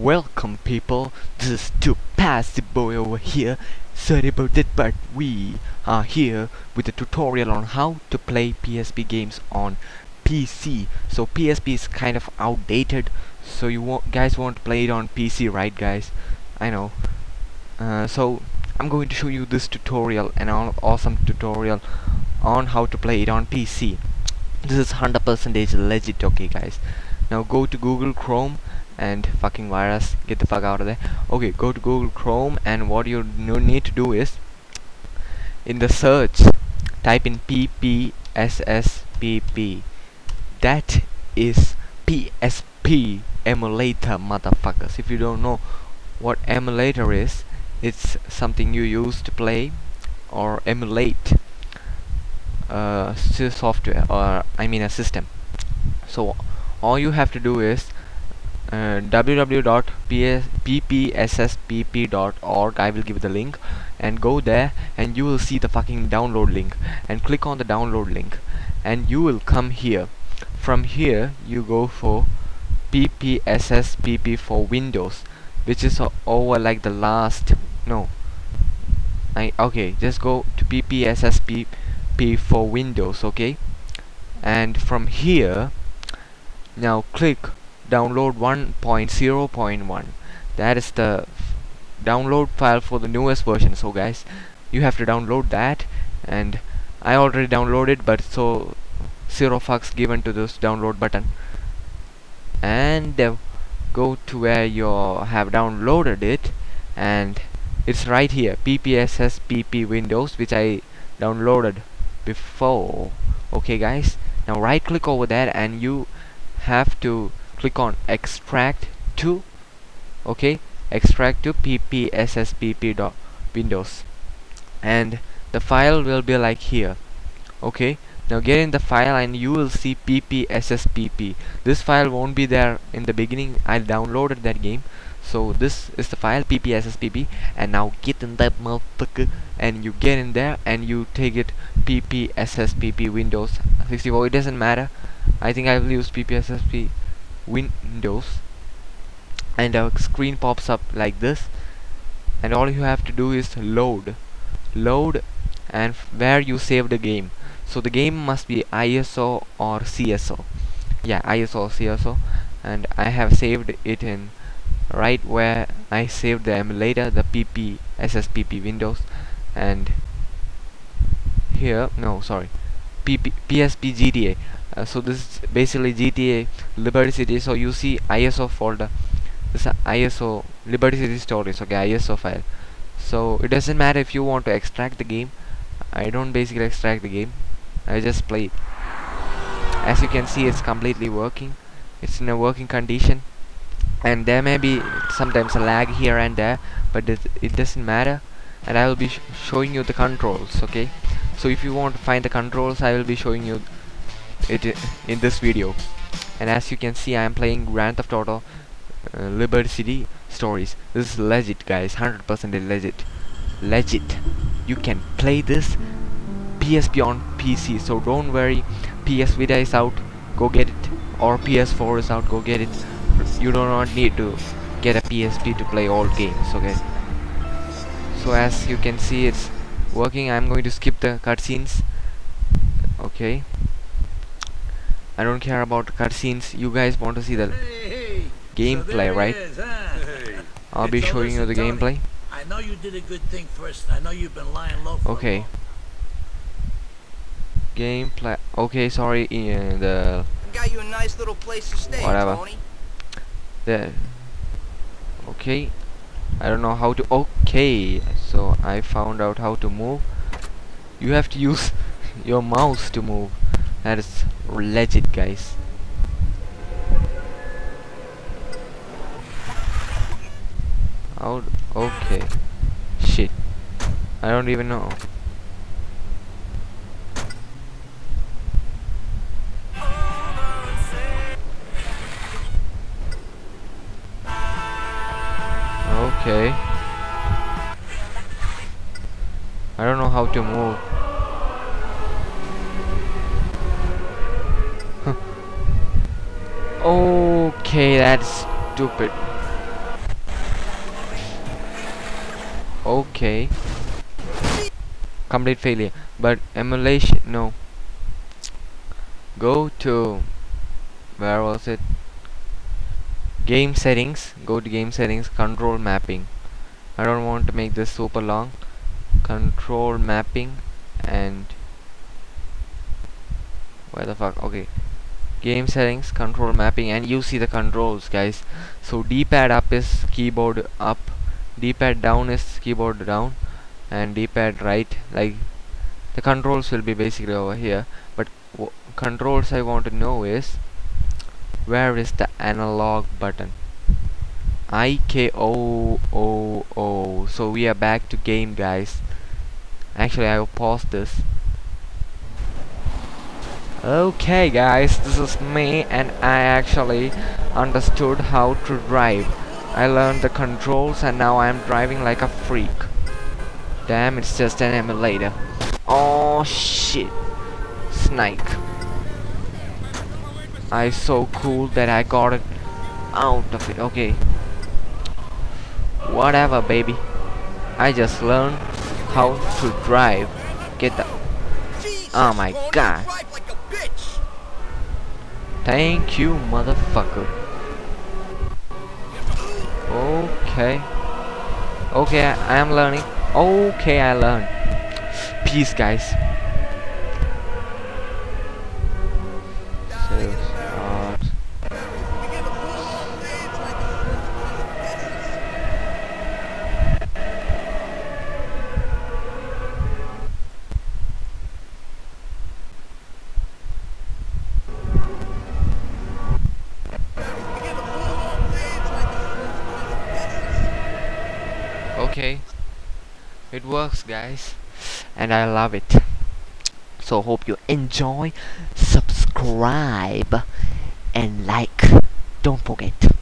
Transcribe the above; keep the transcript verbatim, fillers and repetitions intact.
Welcome people, this is Too Passive Boy over here. Sorry about that, but we are here with a tutorial on how to play P S P games on P C. So P S P is kind of outdated, so you want, guys want to play it on P C, right guys? I know. Uh, so I'm going to show you this tutorial, an awesome tutorial on how to play it on P C. This is one hundred percent legit, okay guys? Now go to Google Chrome and fucking virus, get the fuck out of there. Okay, go to Google Chrome, and what you need to do is, in the search, type in P P S S P P. That is P S P emulator, motherfuckers. If you don't know what emulator is, it's something you use to play or emulate uh, software, or I mean a system. So all you have to do is Uh, w w w dot p p s s p p dot org, I will give the link, and go there and you will see the fucking download link, and click on the download link and you will come here. From here you go for P P S S P P for Windows, which is uh, over like the last no I okay just go to P P S S P P for Windows, okay? And from here now click download one point zero point one. That is the download file for the newest version, so guys you have to download that, and I already downloaded, but so zero fucks given to this download button. And uh, go to where you have downloaded it, and it's right here, P P S S P P Windows, which I downloaded before, okay guys? Now right click over there and you have to click on extract to, okay, extract to P P S S P P Windows, and the file will be like here, okay? Now get in the file and you will see P P S S P P. This file won't be there in the beginning, I downloaded that game, so this is the file P P S S P P. And now get in that motherfucker and you get in there and you take it P P S S P P Windows sixty-four. It doesn't matter, I think I will use P P S S P P Windows, and our screen pops up like this, and all you have to do is load load and where you save the game. So the game must be I S O or C S O, yeah, I S O or C S O, and I have saved it in right where I saved the emulator, the P P S S P P Windows, and here no sorry P S P G T A. Uh, so this is basically G T A Liberty City. So you see I S O folder, this is I S O Liberty City Stories, okay, I S O file. So it doesn't matter if you want to extract the game. I don't basically extract the game, I just play it. As you can see, it's completely working, it's in a working condition, and there may be sometimes a lag here and there, but it, it doesn't matter. And I will be sh showing you the controls, okay? So if you want to find the controls, I will be showing you it in this video. And as you can see, I am playing Grand Theft Auto uh, Liberty City Stories. This is legit guys, one hundred percent legit legit you can play this P S P on P C, so don't worry. P S Vita is out, go get it, or P S four is out, go get it. You do not need to get a P S P to play all games, okay? So as you can see, it's working. I'm going to skip the cutscenes, okay? I don't care about cutscenes, you guys want to see the hey, gameplay, so right? Is, huh? Hey. I'll it's be showing you the Tony. Gameplay. I know you did a good thing first. I know you've been lying low for okay. Gameplay. Okay, sorry. In the I got you a nice little place to stay, whatever. Tony. The okay. I don't know how to. Okay, so I found out how to move. You have to use your mouse to move. That is legit, guys. Out. Okay. Shit. I don't even know. Okay. I don't know how to move. Okay, that's stupid. Okay, complete failure, but emulation, no, go to, where was it, game settings, go to game settings, control mapping. I don't want to make this super long. Control mapping, and where the fuck, okay, game settings, control mapping, and you see the controls, guys. So D-pad up is keyboard up, D-pad down is keyboard down, and D-pad right. Like, the controls will be basically over here, but w controls I want to know is, where is the analog button? I K O O O. So we are back to game, guys. Actually, I will pause this. Okay, guys, this is me, and I actually understood how to drive. I learned the controls, and now I am driving like a freak. Damn, it's just an emulator. Oh shit, Snake. I so cool that I got it out of it. Okay, whatever, baby. I just learned how to drive. Get the. Oh my god. Thank you, motherfucker. Okay. Okay, I am learning. Okay, I learned. Peace, guys. It works, guys, and I love it. So hope you enjoy, subscribe and like, don't forget.